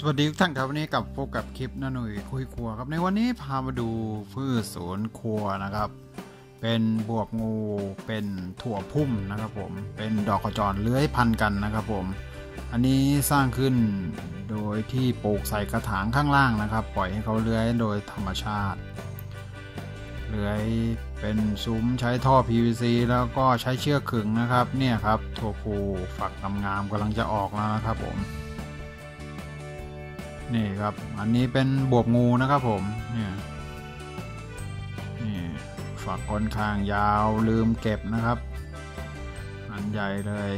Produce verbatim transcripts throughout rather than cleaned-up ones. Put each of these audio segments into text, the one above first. สวัสดีทุกท่านครับวันนี้กลับพบกับคลิปน้าหนุ่ยคุยครัวครับในวันนี้พามาดูพืชสวนครัวนะครับเป็นบวบงูเป็นถั่วพุ่มนะครับผมเป็นดอกกระจรเลื้อยพันกันนะครับผมอันนี้สร้างขึ้นโดยที่ปลูกใส่กระถางข้างล่างนะครับปล่อยให้เขาเลื้อยโดยธรรมชาติเลื้อยเป็นซุ้มใช้ท่อ พี วี ซี แล้วก็ใช้เชือกขึงนะครับเนี่ยครับถั่วพูฝักงามๆกำลังจะออกแล้วนะครับผมนี่ครับอันนี้เป็นบวบงูนะครับผมเนี่ยนี่ฝักค่อนข้างยาวลืมเก็บนะครับอันใหญ่เลย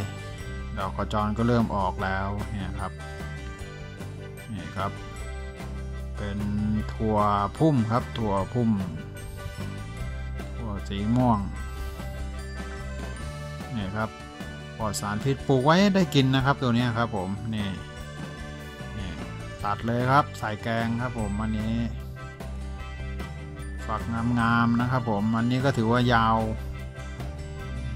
ดอกกระจรก็เริ่มออกแล้วเนี่ยครับนี่ครับเป็นถั่วพุ่มครับถั่วพุ่มถั่วสีม่วงนี่ครับปลอดสารพิษปลูกไว้ได้กินนะครับตัวนี้ครับผมนี่ตัดเลยครับใส่แกงครับผมอันนี้ฝักงามๆนะครับผมอันนี้ก็ถือว่ายาว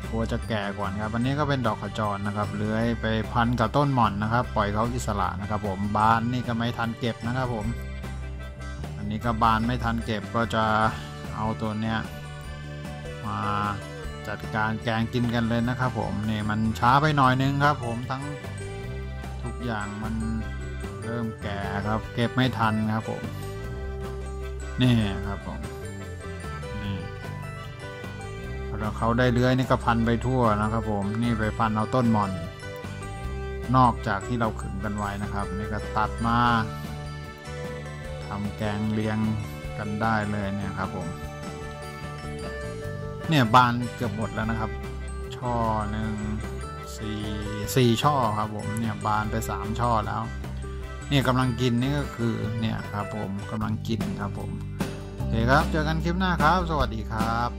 กลัวจะแก่ก่อนครับอันนี้ก็เป็นดอกขจรนะครับเลื้อยไปพันกับต้นหม่อนนะครับปล่อยเขาอิสระนะครับผมบานนี่ก็ไม่ทันเก็บนะครับผมอันนี้ก็บานไม่ทันเก็บก็จะเอาตัวเนี้ยมาจัดการแกงกินกันเลยนะครับผมนี่มันช้าไปหน่อยนึงครับผมทั้งทุกอย่างมันเริ่มแก่ครับเก็บไม่ทันครับผมนี่ครับผมนี่แล้วเขาได้เลื้อยนี่ก็พันไปทั่วนะครับผมนี่ไปพันเอาต้นมอนนอกจากที่เราขึงกันไว้นะครับนี่ก็ตัดมาทำแกงเลี้ยงกันได้เลยเนี่ยครับผมเนี่ยบานเกือบหมดแล้วนะครับช่อหนึ่งสี่สี่ช่อครับผมเนี่ยบานไปสามช่อแล้วนี่กำลังกินนี่ก็คือเนี่ยครับผมกำลังกินครับผมโอเคครับเจอกันคลิปหน้าครับสวัสดีครับ